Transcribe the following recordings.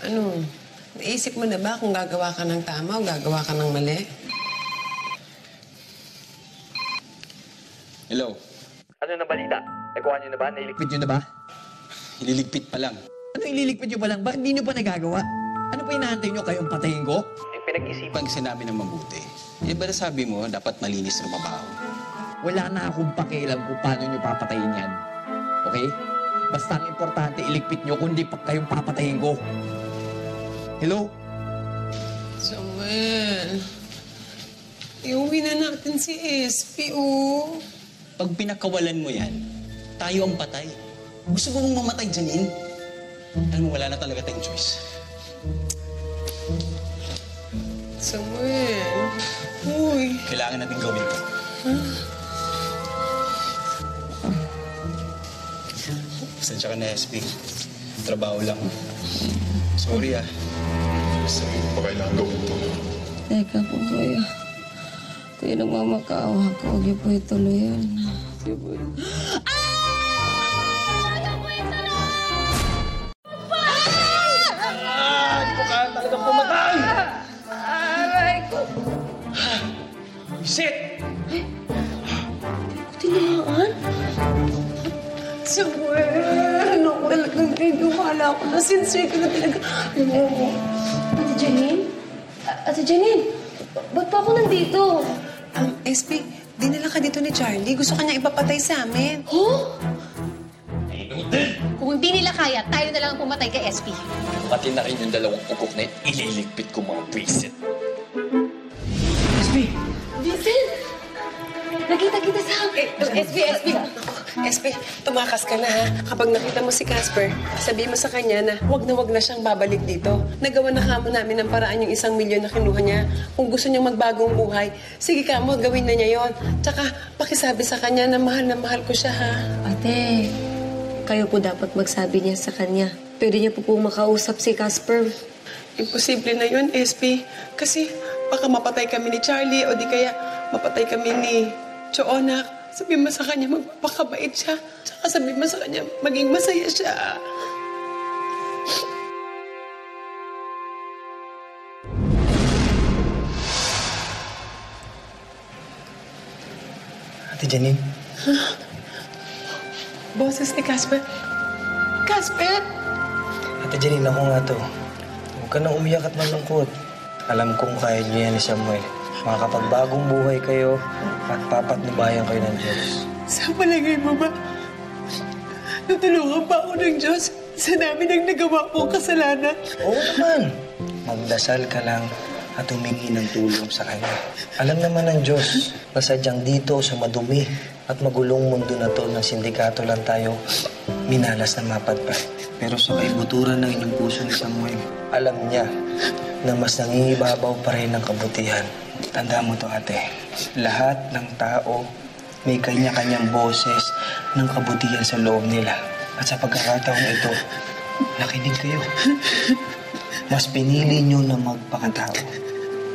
Ano, naisip mo na ba kung gagawa ka ng tama o gagawa ka ng mali? Hello? Ano na balita? Nagawa niyo na ba? Nailigpit niyo na ba? Ililigpit pa lang. Ano ililigpit niyo pa lang? Bakit hindi niyo pa nagagawa? Ano pa hinahantay niyo kayong patayin ko? Yung pinag-isipan kasi namin ng mabuti. Yung ba nasabi mo, dapat malinis na mabaho? Wala na akong pakialam kung paano niyo papatayin yan. Okay? Basta ang importante, iligpit niyo kundi pa kayong papatayin ko. Hello? Samuel, iuwi na natin si Espy, oh. Pag pinakawalan mo yan, tayo ang patay. Gusto mo mong mamatay, Janine? Alam mo, wala na talaga tayong choice. Samuel, uy. Kailangan natin gawin ito. Huh? Pasensya ka na, Espy. Trabaho lang. Sorry, ah. Basta hindi pa kailangan gawin ito. Teka po, kuya. Kuya, nagmamakaawa ko. Huwag po ituloy yan. Hindi ko kaya talagang pumatay! Aray ko! Visit! Ay! Tinamaan? Samuel! Ako talagang tinuwala ko na. Sincere ko na talaga. Ate Janine? Ate Janine? Ba't pa ako nandito? Espy, dinala ka dito ni Charlie. Gusto ka niya ipapatay sa amin. Huh? Kung hindi nila kaya, tayo na lang ang pumatay kay Espy. Pati na rin yung dalawang ugok na ililigpit ko, mga Vincent. Espy! Vincent! Nakita-kita sa akin. Espy! Espy, tumakas ka na, ha? Kapag nakita mo si Casper, sabihin mo sa kanya na wag na siyang babalik dito. Nagawa na kamo namin ng paraan yung 1 milyon na kinuha niya. Kung gusto niyang magbagong buhay, sige kamo, gawin na niya yon. Tsaka, pakisabi sa kanya na mahal ko siya, ha? Ate, kayo po dapat magsabi niya sa kanya. Pwede niya po pong makausap si Casper. Imposible na yun, Espy. Kasi baka mapatay kami ni Charlie o di kaya mapatay kami ni Chonac. Sabi mo sa kanya, magpapakabait siya. Tsaka sabi mo sa kanya, maging masaya siya. Ate Janine? Huh? Boses ni Casper. Casper! Ate Janine, ako nga to. Huwag ka nang umiyak at malungkot. Alam kong kaya niya ni Samuel. Makakapagbagong buhay kayo at papatnubayan kayo ng Diyos. Sa palagay mo ba, natulungan pa ako ng Diyos sa namin ang nagawa po kasalanan? Oo naman. Magdasal ka lang at humingi ng tulong sa Kanya. Alam naman ng Diyos na sadyang dito sa madumi at magulong mundo na to ng sindikato lang tayo minalas na mapadpad. Pero sa kaibuturan ng inyong puso ni Samuel, alam niya na mas nangingibabaw pa rin ang kabutihan. Tanda mo to, ate. Lahat ng tao may kanya-kanyang boses ng kabutihan sa loob nila. At sa pagkakataon ito, nakinig kayo. Mas pinili nyo na magpakatao.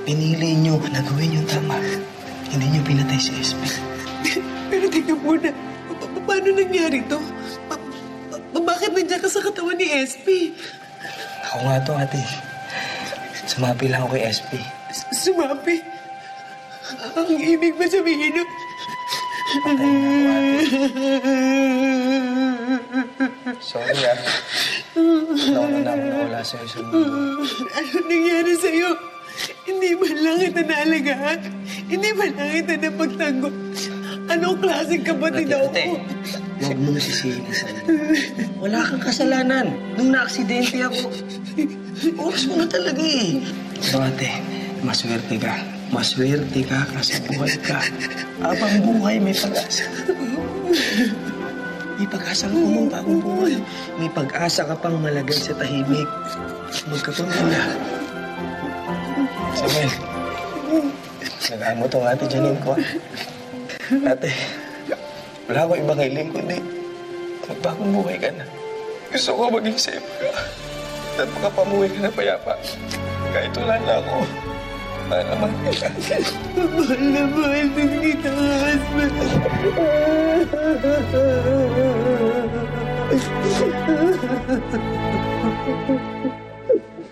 Pinili nyo na gawin yung tama. Hindi nyo pinatay si Espy. Pero tingnan muna, paano nangyari to? Bakit nandiyan ka sa katawan ni Espy? Ako nga to, ate. Sumapi lang ako kay Espy. Sumapi? Ang ibig ba sabihin nun? Patay na ako, ate. Sorry, ah. Nauna na ako nawala sa'yo sa mundo. Anong nangyari sa'yo? Hindi man lang kita naalagaan. Hindi man lang kita napagtanggol. Anong klaseng kapatid ako? Huwag mong sisihin na sa'yo. Wala kang kasalanan. Nung na-aksidente ako, oras mo na talaga eh. So, ate, maswerte ka. Maswerte ka kasi buhay ka. Abang buhay, may pag-asa. May pag-asa ka mong bagong buhay. May pag-asa ka pang malagay sa tahimik. Magkapamula. Samuel, nagaan mo itong Ate Janine ko. Ate, wala akong ibang hiling kundi magbagong buhay ka na. Gusto ko maging safe ka. At makapamuhay ka na payapa. Kahit wala na ako. Mahal naman kita. Mahal na mahal din kita, Casper.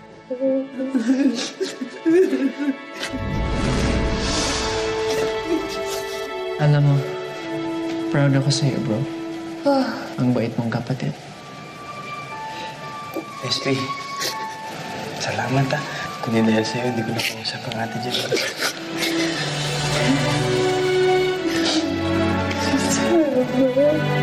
ako sa'yo, bro. Oh. Ang bait mong kapatid. Espy, salamat ah. Kundi dahil sa'yo, hindi ko na pangusap ang ate dyan. Salamat.